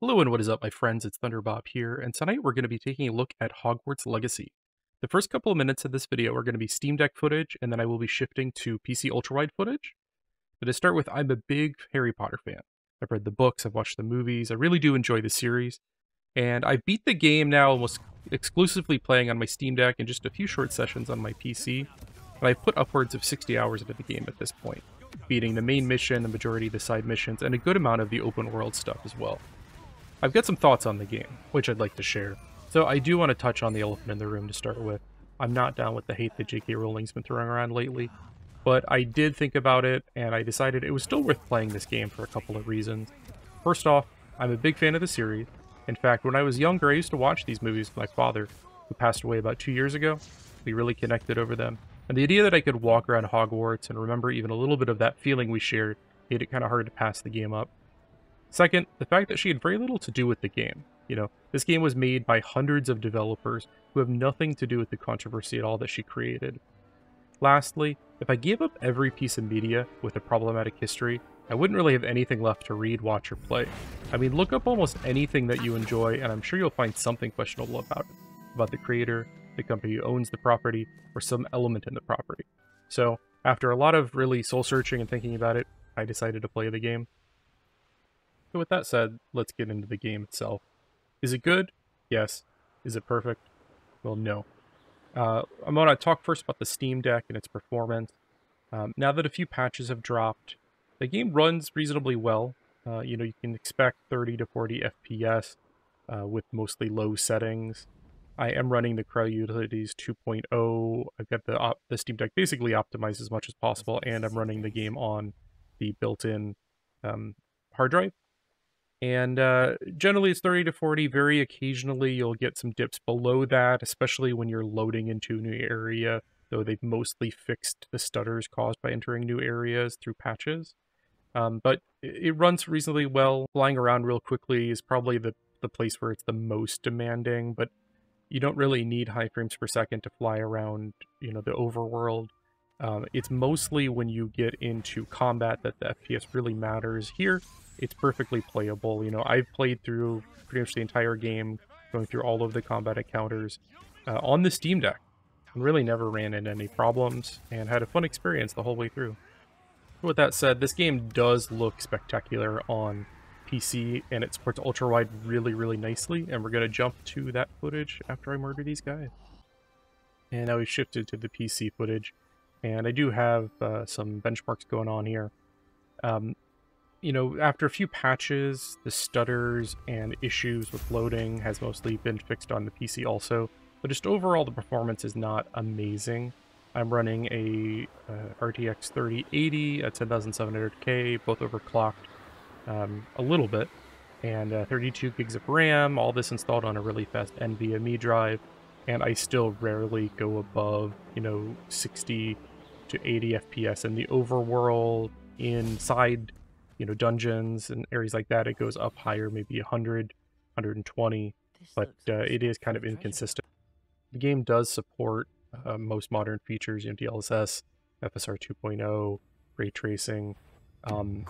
Hello and what is up, my friends? It's ThunderBob here, and tonight we're going to be taking a look at Hogwarts Legacy. The first couple of minutes of this video are going to be Steam Deck footage, and then I will be shifting to PC ultrawide footage. But to start with, I'm a big Harry Potter fan. I've read the books, I've watched the movies, I really do enjoy the series, and I beat the game now almost exclusively playing on my Steam Deck and just a few short sessions on my PC, and I've put upwards of 60 hours into the game at this point, beating the main mission, the majority of the side missions, and a good amount of the open world stuff as well. I've got some thoughts on the game, which I'd like to share. So I do want to touch on the elephant in the room to start with. I'm not down with the hate that J.K. Rowling's been throwing around lately, but I did think about it, and I decided it was still worth playing this game for a couple of reasons. First off, I'm a big fan of the series. In fact, when I was younger, I used to watch these movies with my father, who passed away about 2 years ago. We really connected over them. And the idea that I could walk around Hogwarts and remember even a little bit of that feeling we shared made it kind of hard to pass the game up. Second, the fact that she had very little to do with the game. You know, this game was made by hundreds of developers who have nothing to do with the controversy at all that she created. Lastly, if I gave up every piece of media with a problematic history, I wouldn't really have anything left to read, watch, or play. I mean, look up almost anything that you enjoy, and I'm sure you'll find something questionable about it, about the creator, the company who owns the property, or some element in the property. So, after a lot of really soul-searching and thinking about it, I decided to play the game. So with that said, let's get into the game itself. Is it good? Yes. Is it perfect? Well, no. I'm going to talk first about the Steam Deck and its performance. Now that a few patches have dropped, the game runs reasonably well. You know, you can expect 30 to 40 FPS with mostly low settings. I am running the Crucio Utilities 2.0. I've got the Steam Deck basically optimized as much as possible, and I'm running the game on the built-in hard drive. And generally it's 30 to 40, very occasionally you'll get some dips below that, especially when you're loading into a new area, though they've mostly fixed the stutters caused by entering new areas through patches. But it runs reasonably well. Flying around real quickly is probably the place where it's the most demanding, but you don't really need high frames per second to fly around, you know, the overworld. It's mostly when you get into combat that the FPS really matters. Here, it's perfectly playable. You know, I've played through pretty much the entire game, going through all of the combat encounters on the Steam Deck. And really never ran into any problems and had a fun experience the whole way through. With that said, this game does look spectacular on PC, and it supports ultrawide really, really nicely. And we're going to jump to that footage after I murder these guys. And now we've shifted to the PC footage. And I do have some benchmarks going on here. You know, after a few patches, the stutters and issues with loading has mostly been fixed on the PC also, but just overall the performance is not amazing. I'm running a RTX 3080 at 10,700K, both overclocked a little bit, and 32 gigs of RAM, all this installed on a really fast NVMe drive, and I still rarely go above, you know, 60 to 80 FPS in the overworld, inside, you know, dungeons and areas like that. It goes up higher, maybe 100, 120, but it is kind of inconsistent. The game does support most modern features, you know, DLSS, FSR 2.0, ray tracing, and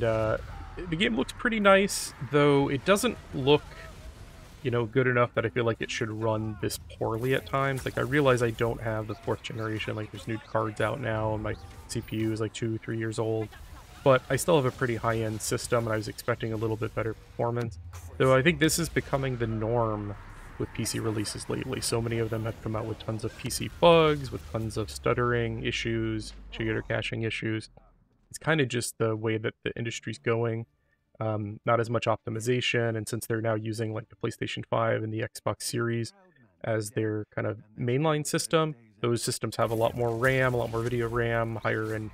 the game looks pretty nice, though it doesn't look, you know, good enough that I feel like it should run this poorly at times. Like, I realize I don't have the 4th generation, like there's new cards out now, and my CPU is like 2-3 years old. But I still have a pretty high-end system, and I was expecting a little bit better performance. Though I think this is becoming the norm with PC releases lately. So many of them have come out with tons of PC bugs, with tons of stuttering issues, shader caching issues. It's kind of just the way that the industry's going. Not as much optimization, and since they're now using like the PlayStation 5 and the Xbox Series as their kind of mainline system, those systems have a lot more RAM, a lot more video RAM, higher-end,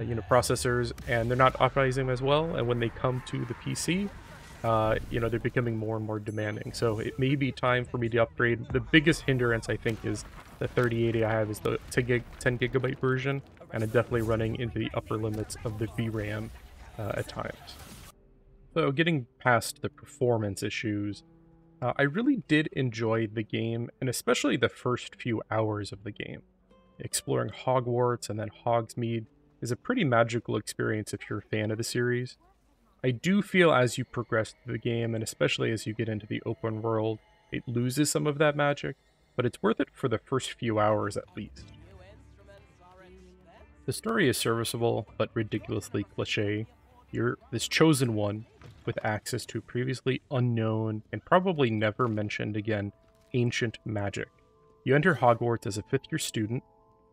you know, processors, and they're not optimizing as well, and when they come to the PC, you know, they're becoming more and more demanding. So it may be time for me to upgrade. The biggest hindrance, I think, is the 3080 I have is the 10 gigabyte version, and I'm definitely running into the upper limits of the VRAM at times. So getting past the performance issues, I really did enjoy the game, and especially the first few hours of the game. Exploring Hogwarts and then Hogsmeade is a pretty magical experience if you're a fan of the series. I do feel as you progress through the game, and especially as you get into the open world, it loses some of that magic, but it's worth it for the first few hours at least. The story is serviceable, but ridiculously cliché. You're this chosen one with access to previously unknown and probably never mentioned again ancient magic. You enter Hogwarts as a fifth-year student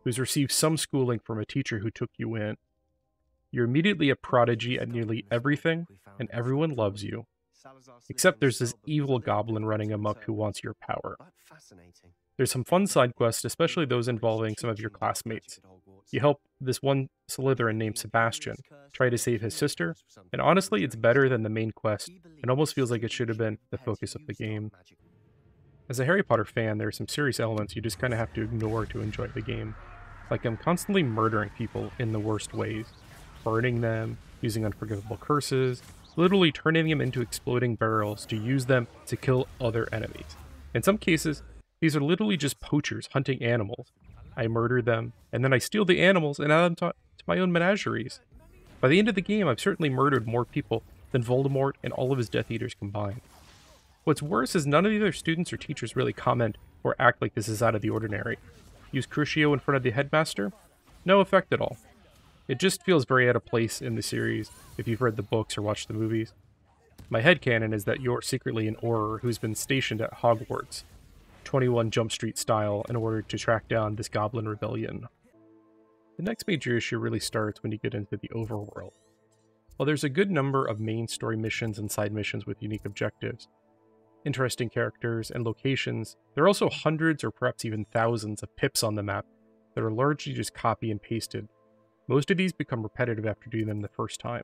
who's received some schooling from a teacher who took you in. You're immediately a prodigy at nearly everything, and everyone loves you. Except there's this evil goblin running amok who wants your power. There's some fun side quests, especially those involving some of your classmates. You help this one Slytherin named Sebastian try to save his sister, and honestly it's better than the main quest and almost feels like it should have been the focus of the game. As a Harry Potter fan, there are some serious elements you just kind of have to ignore to enjoy the game. Like I'm constantly murdering people in the worst ways, burning them, using unforgivable curses, literally turning them into exploding barrels to use them to kill other enemies. In some cases, these are literally just poachers hunting animals. I murder them, and then I steal the animals and add them to my own menageries. By the end of the game, I've certainly murdered more people than Voldemort and all of his Death Eaters combined. What's worse is none of the other students or teachers really comment or act like this is out of the ordinary. Use Crucio in front of the headmaster? No effect at all. It just feels very out of place in the series, if you've read the books or watched the movies. My headcanon is that you're secretly an Auror who's been stationed at Hogwarts, 21 Jump Street style, in order to track down this goblin rebellion. The next major issue really starts when you get into the overworld. While there's a good number of main story missions and side missions with unique objectives, interesting characters, and locations, there are also hundreds or perhaps even thousands of pips on the map that are largely just copy and pasted. Most of these become repetitive after doing them the first time.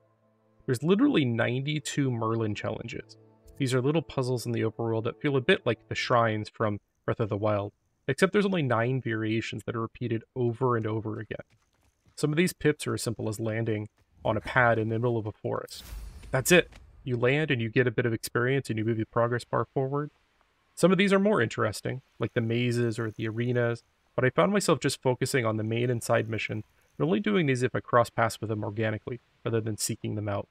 There's literally 92 Merlin challenges. These are little puzzles in the overworld that feel a bit like the shrines from Breath of the Wild, except there's only 9 variations that are repeated over and over again. Some of these pips are as simple as landing on a pad in the middle of a forest. That's it! You land and you get a bit of experience and you move the progress bar forward. Some of these are more interesting, like the mazes or the arenas, but I found myself just focusing on the main and side mission, and only doing these if I cross paths with them organically, rather than seeking them out.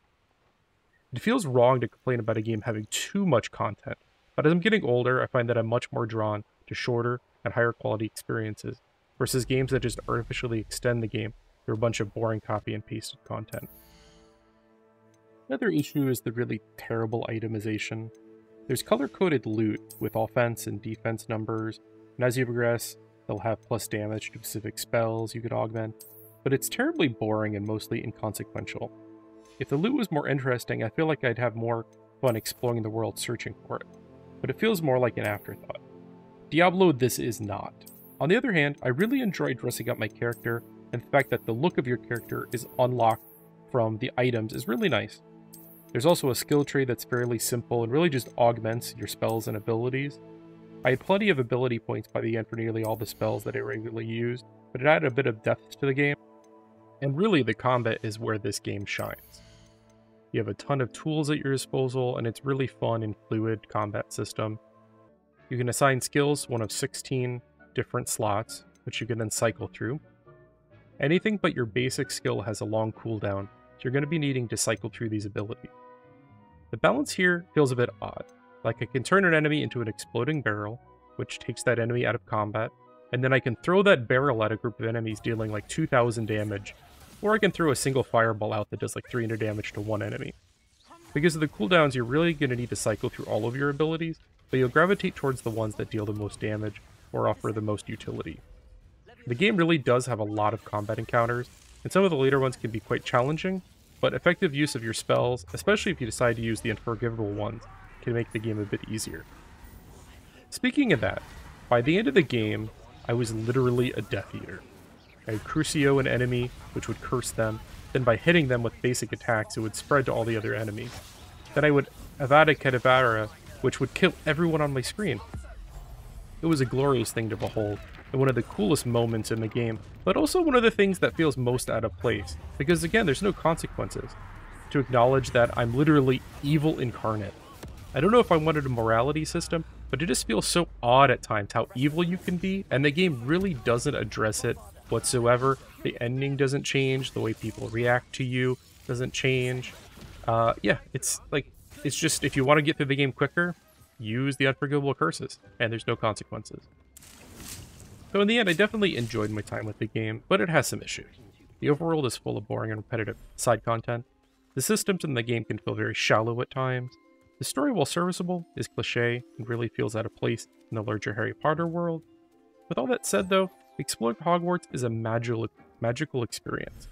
It feels wrong to complain about a game having too much content, but as I'm getting older, I find that I'm much more drawn to shorter and higher quality experiences, versus games that just artificially extend the game through a bunch of boring copy and pasted content. Another issue is the really terrible itemization. There's color-coded loot with offense and defense numbers, and as you progress, they'll have plus damage to specific spells you could augment, but it's terribly boring and mostly inconsequential. If the loot was more interesting, I feel like I'd have more fun exploring the world searching for it, but it feels more like an afterthought. Diablo this is not. On the other hand, I really enjoy dressing up my character, and the fact that the look of your character is unlocked from the items is really nice. There's also a skill tree that's fairly simple and really just augments your spells and abilities. I had plenty of ability points by the end for nearly all the spells that I regularly used, but it added a bit of depth to the game. And really, the combat is where this game shines. You have a ton of tools at your disposal, and it's really fun and fluid combat system. You can assign skills to one of 16 different slots, which you can then cycle through. Anything but your basic skill has a long cooldown, so you're going to be needing to cycle through these abilities. The balance here feels a bit odd. Like I can turn an enemy into an exploding barrel, which takes that enemy out of combat, and then I can throw that barrel at a group of enemies dealing like 2,000 damage, or I can throw a single fireball out that does like 300 damage to one enemy. Because of the cooldowns, you're really going to need to cycle through all of your abilities, but you'll gravitate towards the ones that deal the most damage or offer the most utility. The game really does have a lot of combat encounters, and some of the later ones can be quite challenging, but effective use of your spells, especially if you decide to use the unforgivable ones, can make the game a bit easier. Speaking of that, by the end of the game, I was literally a Death Eater. I had Crucio an enemy, which would curse them, then by hitting them with basic attacks, it would spread to all the other enemies. Then I would Avada Kedavra, which would kill everyone on my screen. It was a glorious thing to behold, and one of the coolest moments in the game, but also one of the things that feels most out of place, because again, there's no consequences. To acknowledge that I'm literally evil incarnate. I don't know if I wanted a morality system, but it just feels so odd at times how evil you can be, and the game really doesn't address it whatsoever. The ending doesn't change. The way people react to you doesn't change. Yeah, it's like, it's just, if you want to get through the game quicker, use the unforgivable curses, and there's no consequences. So in the end, I definitely enjoyed my time with the game, but it has some issues. The overworld is full of boring and repetitive side content. The systems in the game can feel very shallow at times. The story, while serviceable, is cliché and really feels out of place in the larger Harry Potter world. With all that said, though, exploring Hogwarts is a magical experience.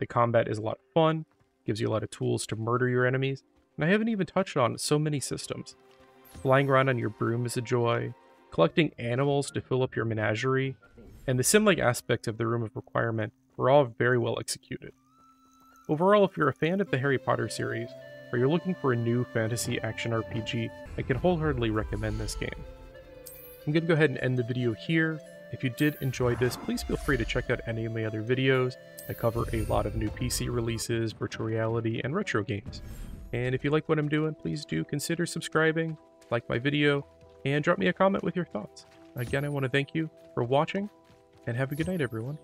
The combat is a lot of fun, gives you a lot of tools to murder your enemies, and I haven't even touched on so many systems. Flying around on your broom is a joy, collecting animals to fill up your menagerie, and the sim-like aspects of the Room of Requirement were all very well executed. Overall, if you're a fan of the Harry Potter series, or you're looking for a new fantasy action RPG, I can wholeheartedly recommend this game. I'm going to go ahead and end the video here. If you did enjoy this, please feel free to check out any of my other videos. I cover a lot of new PC releases, virtual reality, and retro games. And if you like what I'm doing, please do consider subscribing, like my video, and drop me a comment with your thoughts. Again, I want to thank you for watching, and have a good night, everyone.